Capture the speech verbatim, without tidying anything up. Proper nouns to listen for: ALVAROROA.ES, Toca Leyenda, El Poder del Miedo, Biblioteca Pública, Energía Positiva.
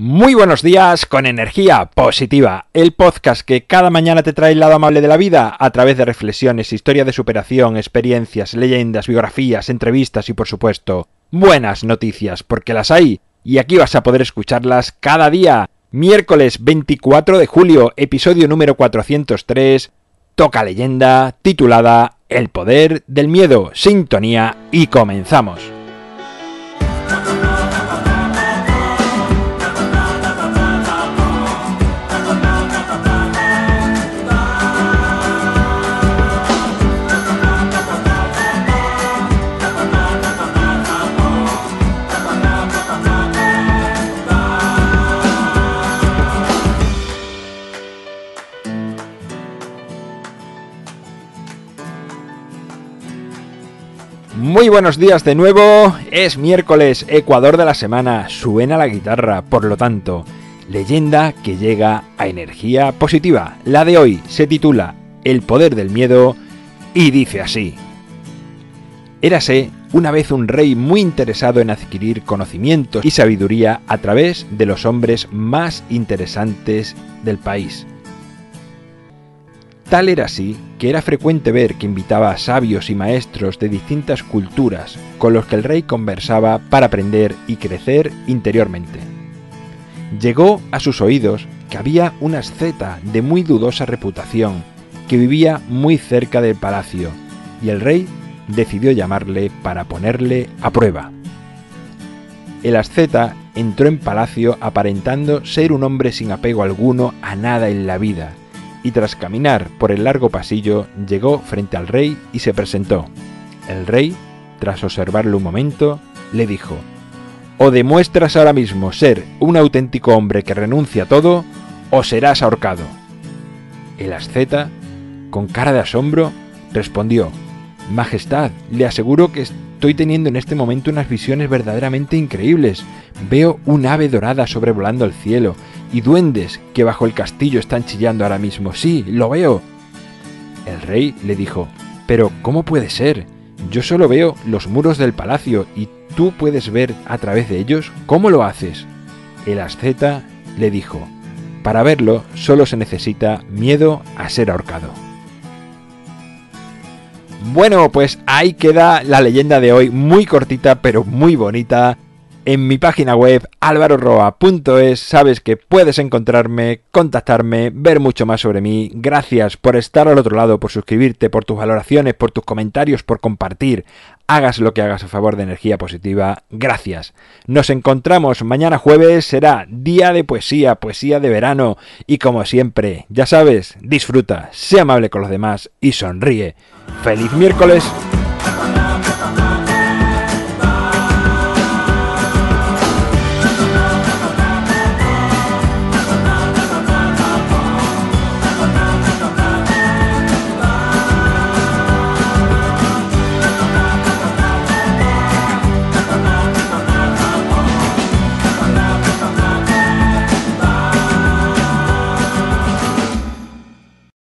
Muy buenos días con Energía Positiva, el podcast que cada mañana te trae el lado amable de la vida a través de reflexiones, historias de superación, experiencias, leyendas, biografías, entrevistas y por supuesto, buenas noticias, porque las hay y aquí vas a poder escucharlas cada día. Miércoles veinticuatro de julio, episodio número cuatrocientos tres, Toca Leyenda, titulada El Poder del Miedo, sintonía y comenzamos. Muy buenos días de nuevo, es miércoles, Ecuador de la semana, suena la guitarra, por lo tanto, leyenda que llega a Energía Positiva. La de hoy se titula El Poder del Miedo y dice así. Érase una vez un rey muy interesado en adquirir conocimientos y sabiduría a través de los hombres más interesantes del país. Tal era así que era frecuente ver que invitaba a sabios y maestros de distintas culturas con los que el rey conversaba para aprender y crecer interiormente. Llegó a sus oídos que había un asceta de muy dudosa reputación que vivía muy cerca del palacio y el rey decidió llamarle para ponerle a prueba. El asceta entró en palacio aparentando ser un hombre sin apego alguno a nada en la vida. Y tras caminar por el largo pasillo, llegó frente al rey y se presentó. El rey, tras observarlo un momento, le dijo: «O demuestras ahora mismo ser un auténtico hombre que renuncia a todo, o serás ahorcado». El asceta, con cara de asombro, respondió: «Majestad, le aseguro que estoy teniendo en este momento unas visiones verdaderamente increíbles. Veo un ave dorada sobrevolando el cielo y duendes que bajo el castillo están chillando ahora mismo. ¡Sí, lo veo!». El rey le dijo: «Pero ¿cómo puede ser? Yo solo veo los muros del palacio y tú puedes ver a través de ellos. ¿Cómo lo haces?». El asceta le dijo: «Para verlo solo se necesita miedo a ser ahorcado». Bueno, pues ahí queda la leyenda de hoy, muy cortita pero muy bonita. En mi página web alvaro roa punto es sabes que puedes encontrarme, contactarme, ver mucho más sobre mí. Gracias por estar al otro lado, por suscribirte, por tus valoraciones, por tus comentarios, por compartir. Hagas lo que hagas a favor de Energía Positiva. Gracias. Nos encontramos mañana jueves, será día de poesía, poesía de verano. Y como siempre, ya sabes, disfruta, sé amable con los demás y sonríe. ¡Feliz miércoles!